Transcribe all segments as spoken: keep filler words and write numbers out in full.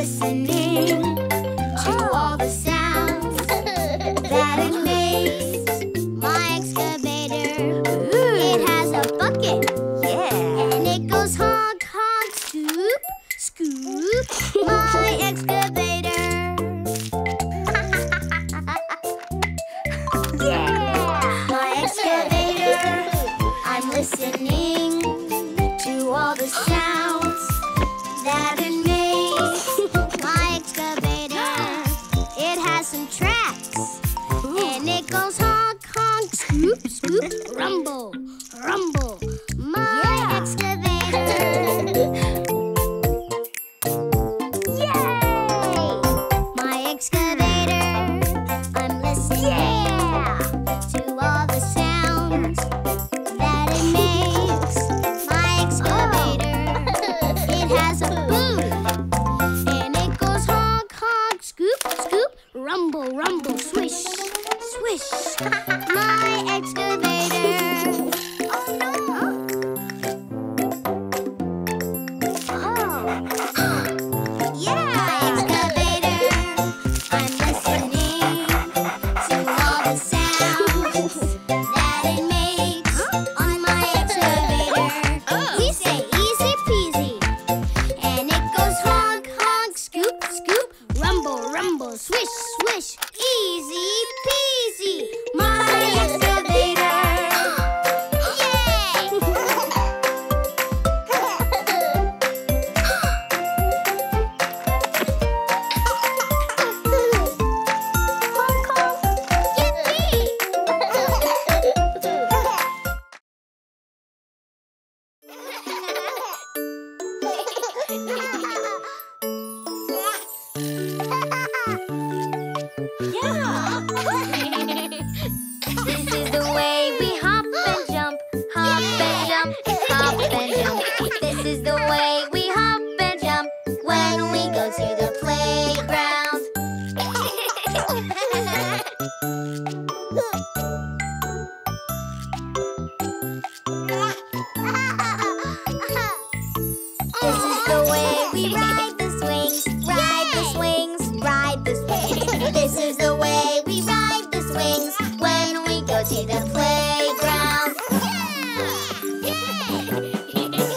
listening to all the sounds that it makes. My excavator, it has a bucket, yeah, and it goes honk, honk, scoop, scoop. My excavator, yeah, my excavator. I'm listening to all the sounds that it makes. Some tracks, and it goes honk, honk, scoop, scoop, rumble, rumble. My yeah. excavator. Yay! My excavator. I'm listening yeah. to all the sounds that it makes. My excavator. Oh. It has a boom, and it goes honk, honk, scoop, scoop. Rumble, rumble, swish, swish. My excavator. Oh no! Oh. Yeah! My excavator. I'm listening to all the sounds that it makes. On my excavator, oh. we say easy peasy, and it goes honk, honk, scoop, scoop, rumble, rumble, swish. Easy peasy, my excavator. Yay! Yippee! Yeah! This is the way we hop and jump, hop yeah. and jump, hop and jump. This is the way we hop and jump when we go to the playground. This is the way we ride the swings, ride the swings, ride the swings. This is the way we ride the swings when we go to the playground. Yeah. This is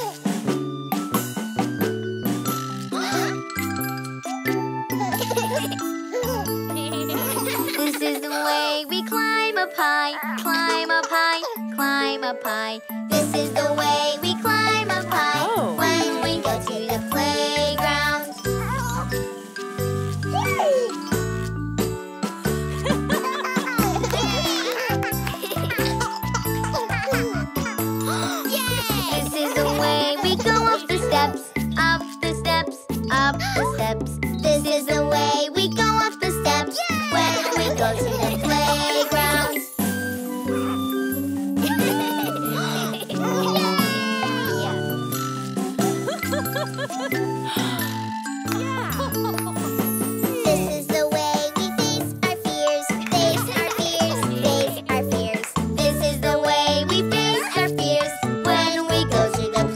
the way we climb up high, climb up high, climb up high. This is the way we climb up high oh. when we go to the playground. Up the steps. This is the way we go up the steps yeah. when we go to the playground. yeah. Yeah. This is the way we face our fears, face our fears, face our fears. This is the way we face our fears when we go to the playground.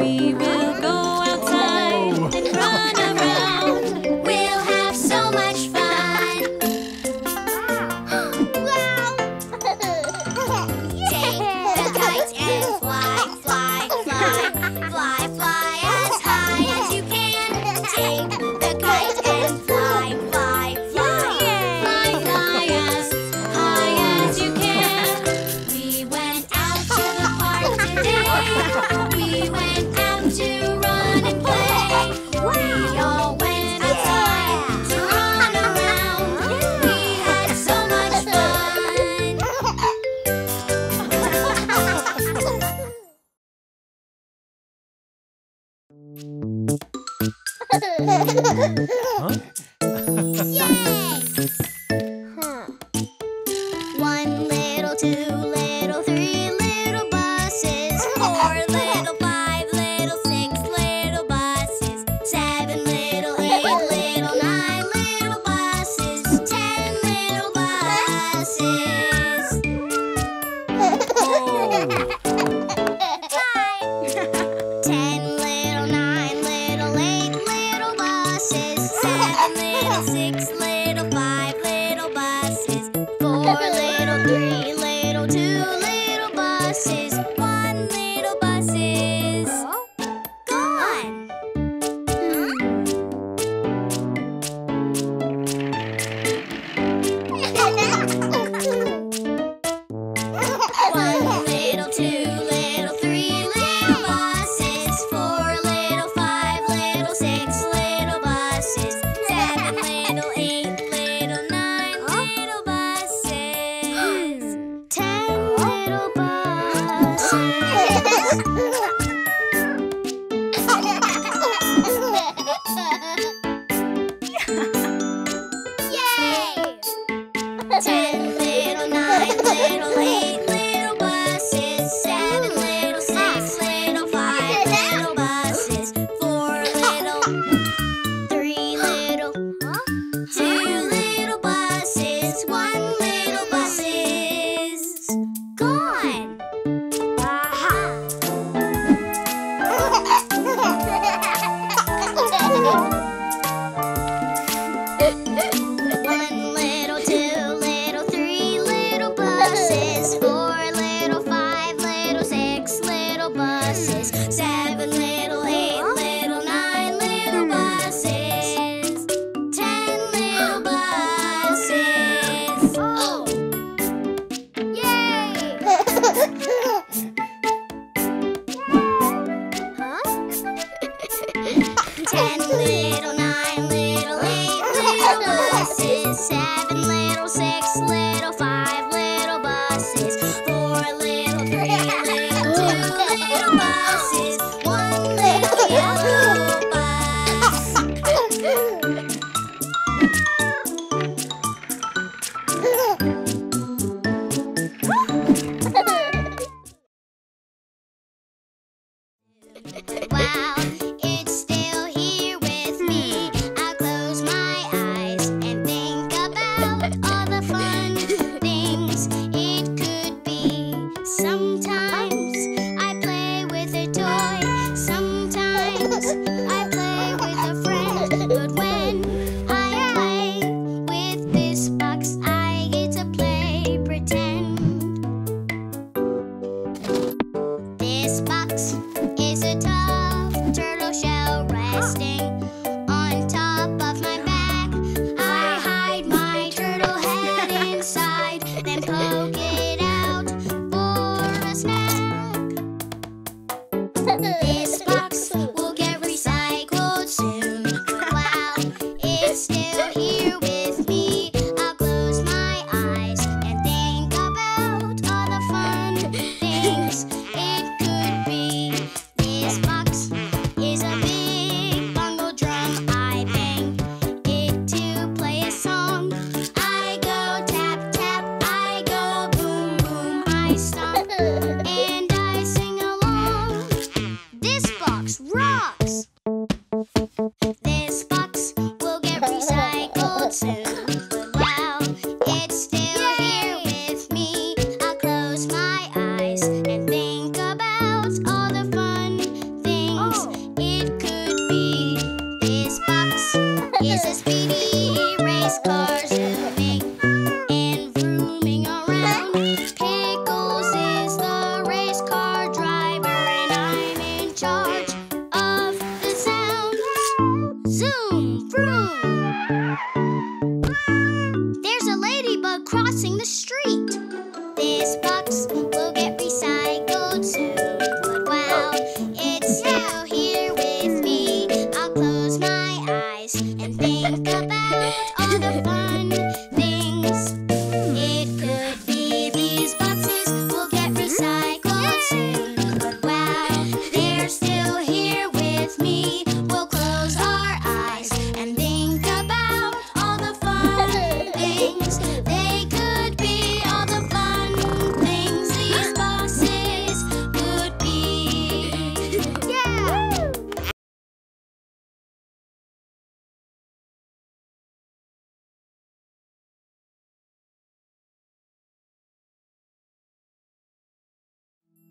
This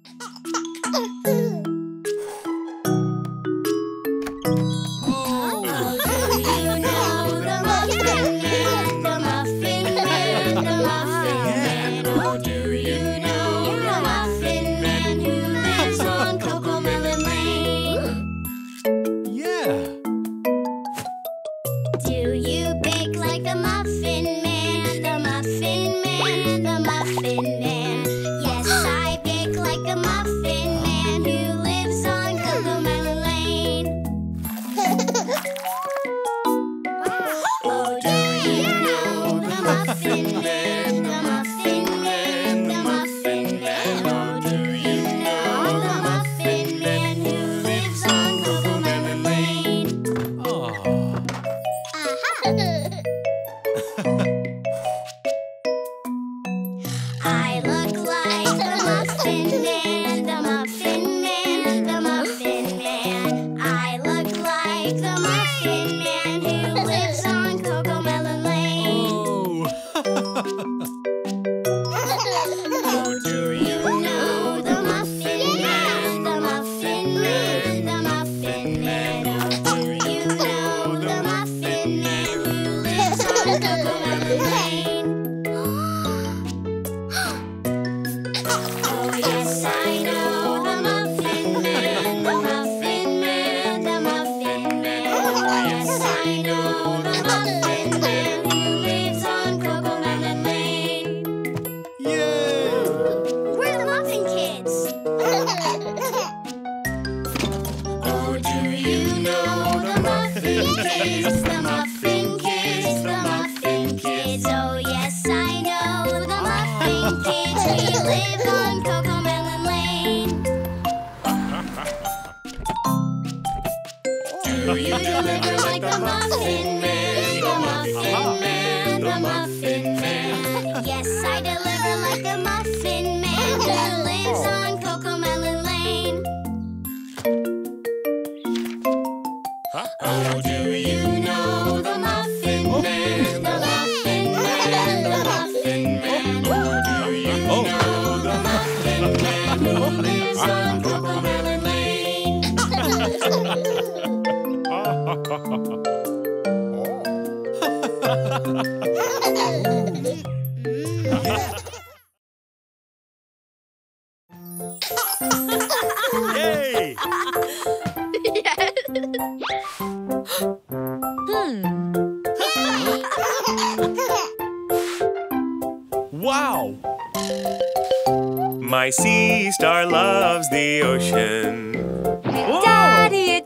Building,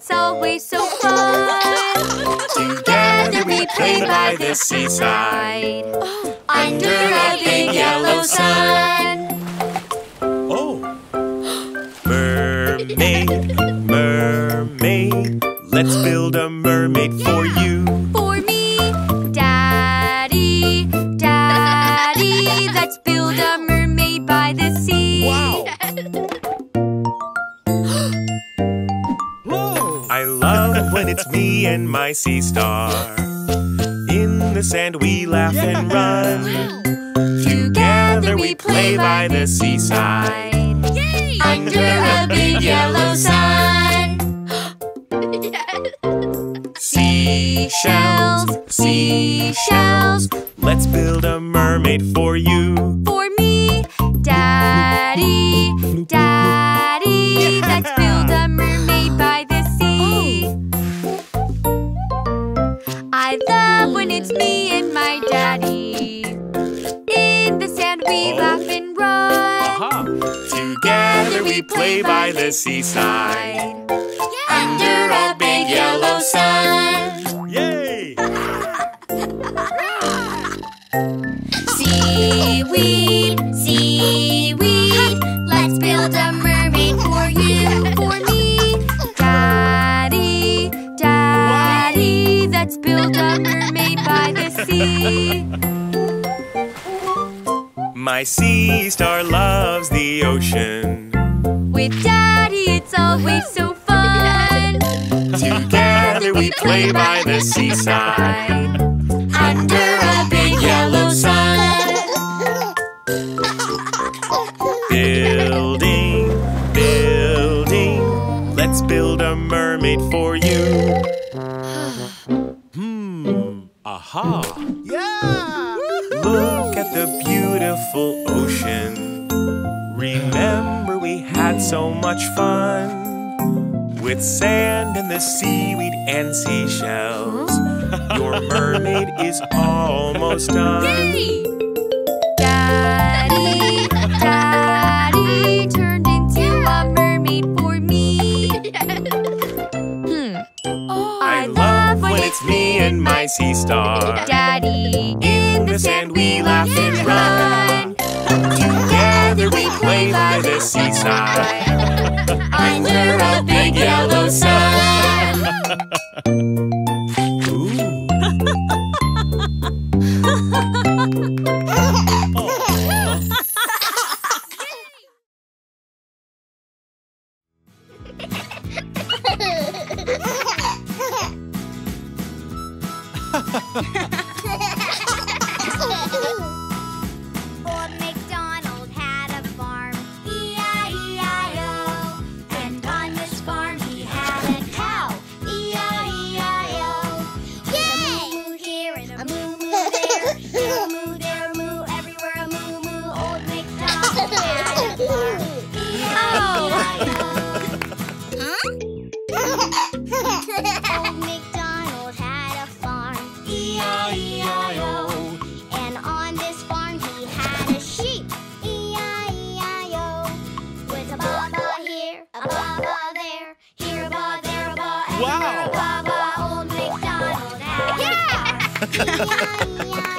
Let's build a mermaid for you. Hmm, aha! Yeah! Look at the beautiful ocean. Remember we had so much fun with sand and the seaweed and seashells. Your mermaid is almost done. Yay! Daddy, Daddy turned into a mermaid for me. hmm. oh, I, I love when it's me and my sea star. Daddy, in the sand we laugh and run. Together we play by the seaside under a big yellow sun. I am little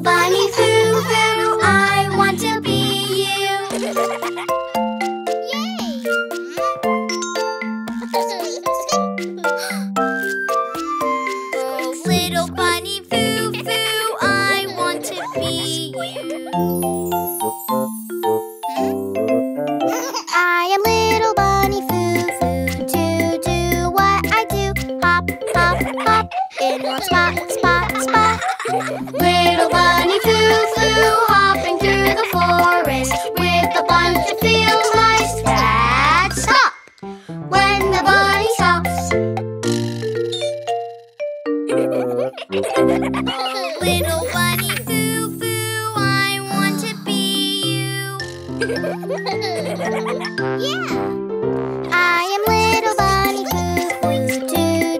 bunny Foo Foo, to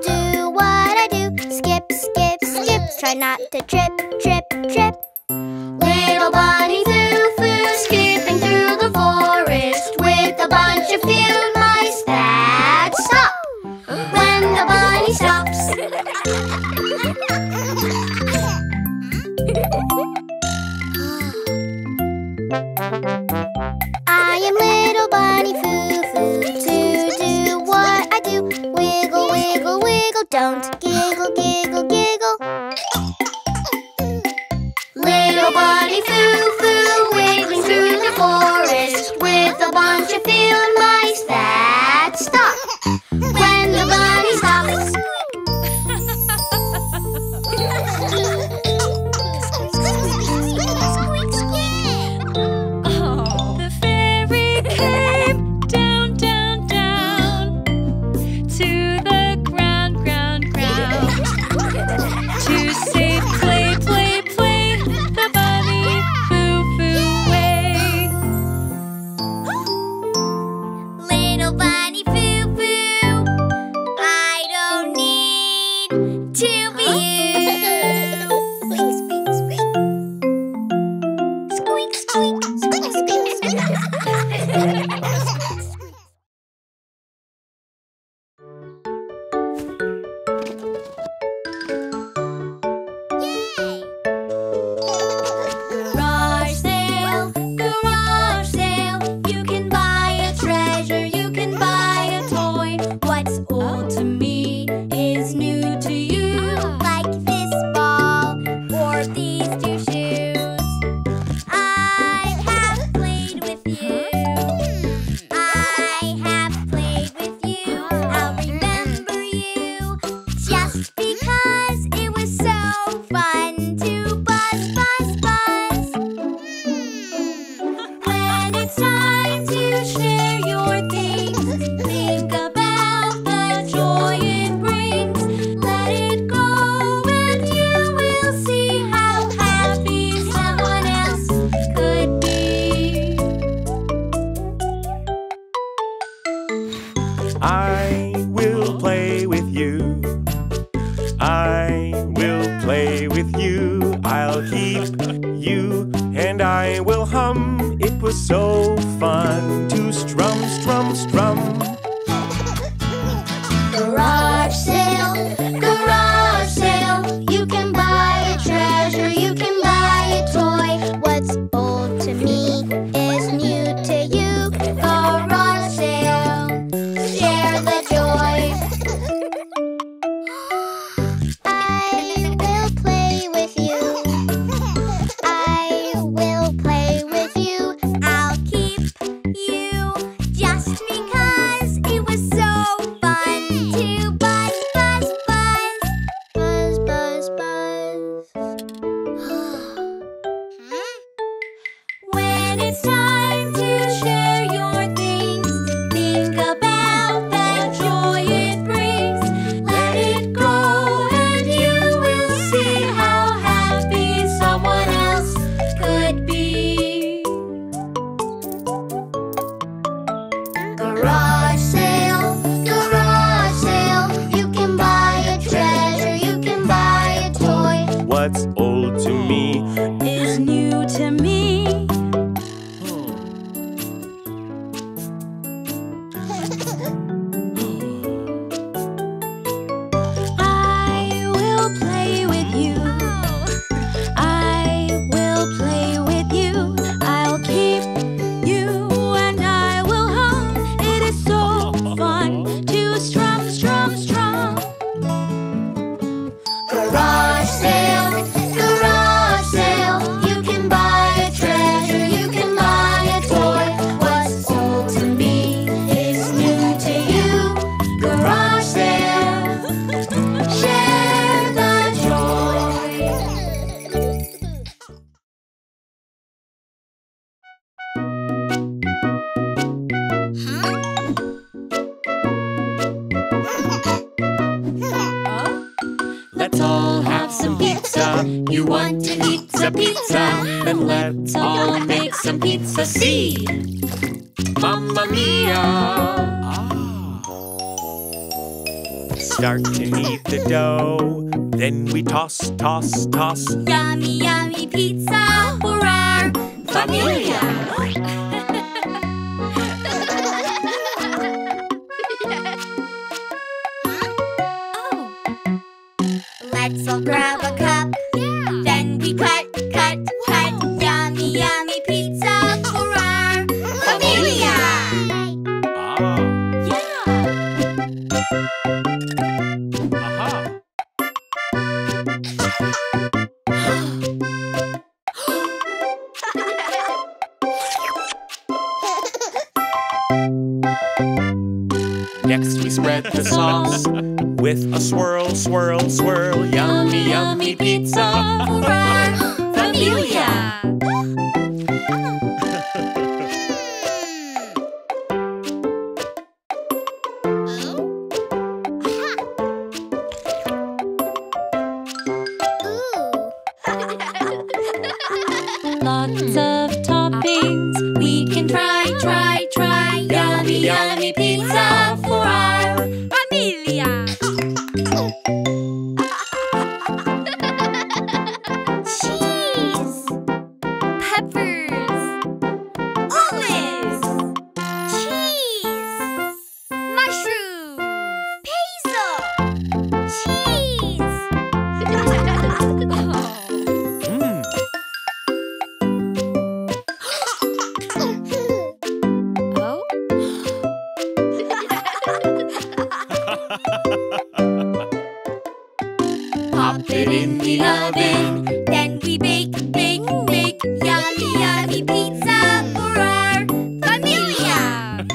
do what I do. Skip, skip. try not to trip, trip, trip. Little bunny Foo-Foo, skipping through the forest with a bunch of field mice that stop when the bunny stops. I am little bunny Foo-Foo to do what I do. Wiggle, wiggle, wiggle, don't giggle, giggle, giggle. Little bunny Foo-Foo wiggling through the forest with a bunch of field mice that stop when the bunny stops. Then we toss, toss, toss. Yummy, yummy pizza for our familia. Oh. Let's all grab a cup. Yeah. Then we cut, cut, cut. Wow. Yummy, yummy pizza for our familia. Ah. Next we spread the sauce with a swirl, swirl, swirl. Yummy, yummy pizza for our familia. Lots of toppings we can try, try, try. Yummy, yummy pizza for our familia. Cheese, peppers, olives, cheese, mushrooms, basil, cheese. Oh. Pop it in the oven, then we bake, bake, bake. Yummy, yummy pizza for our familia.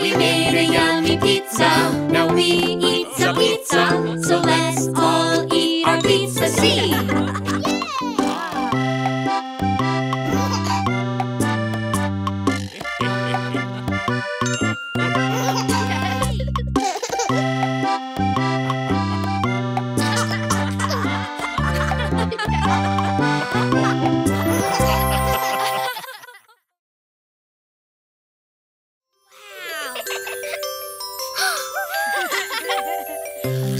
We made a yummy pizza, now we eat some pizza. So let's all eat our pizza, see?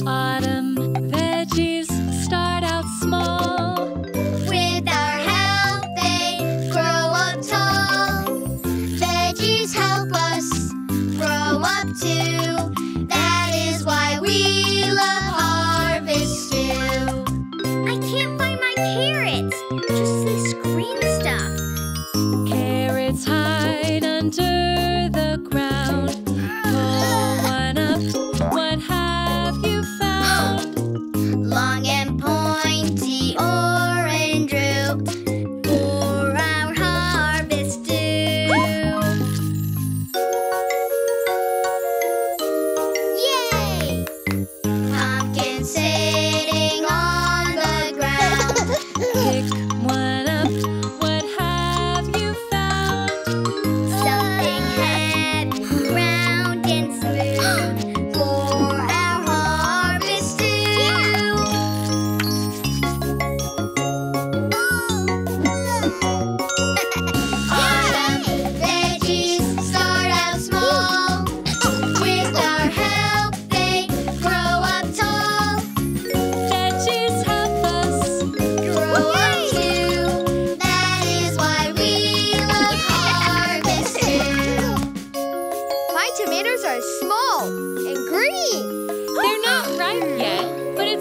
Autumn veggies start out small. With our help they grow up tall. Veggies help us grow up too. That is why we love harvest stew. I can't find my carrots. Just this green stuff. Carrots hide under the ground. Pull one up, one high.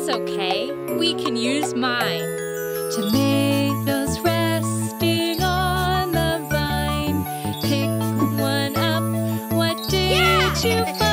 Okay, we can use mine. Tomatoes resting on the vine. Pick one up. What did yeah! you find?